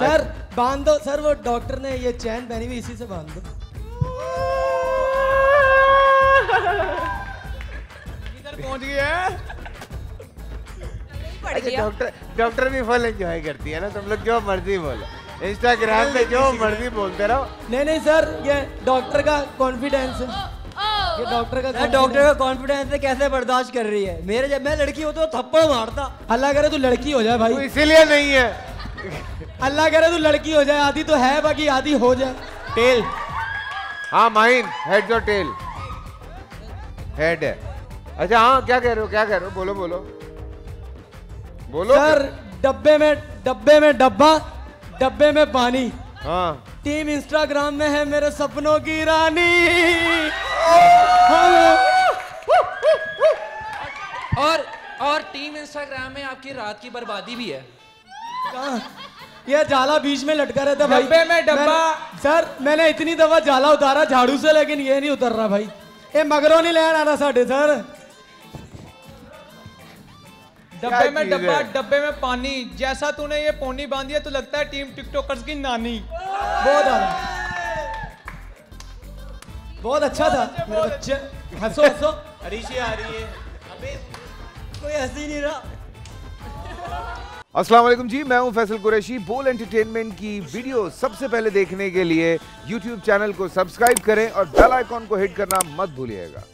Sir बांध दो sir, वो डॉक्टर ने ये चैन पहनी हुई, इसी से बांध दो। इधर पहुंच गई है। डॉक्टर डॉक्टर भी फुल एंजॉय करती है ना, तुम लोग जो मर्जी बोलो, इंस्टाग्राम पे जो मर्जी बोलते रहो। नहीं नहीं सर, ये डॉक्टर का कॉन्फिडेंस है, डॉक्टर का कॉन्फिडेंस से कैसे बर्दाश्त कर रही है। मेरे जब मैं लड़की होता तो थप्पड़ मारता। अल्लाह करे तू लड़की हो जाए भाई, तो इसीलिए नहीं है। अल्लाह करे तू लड़की हो जाए, आधी तो है बाकी आधी हो जाए। टेल हाँ माइन, हेड जो टेल हेड है। अच्छा हाँ, क्या कह रहे हो, क्या कह रहे हो, बोलो बोलो बोलो सर। डब्बे में डब्बा, डब्बे में पानी। हाँ टीम इंस्टाग्राम में है मेरे सपनों की रानी। और टीम इंस्टाग्राम में आपकी रात की बर्बादी भी है। ये जाला बीच में लटका रहता भाई। डब्बे में डब्बा सर, मैंने इतनी दफा जाला उतारा झाड़ू से, लेकिन ये नहीं उतर रहा भाई। ये मगरों नहीं लेना आना साढ़े सर। डब्बे में डब्बा, डब्बे में पानी। जैसा तूने ये पोनी बांधी है तो लगता है टीम टिकटॉकर्स की नानी। बहुत अच्छा था मेरे बच्चे। हंसो हंसो, हरीशी आ रही है। अबे कोई हंसी नहीं रहा। अस्सलाम वालेकुम जी, मैं हूं फैसल कुरैशी। बोल एंटरटेनमेंट की वीडियो सबसे पहले देखने के लिए YouTube चैनल को सब्सक्राइब करें और बेल आइकॉन को हिट करना मत भूलिएगा।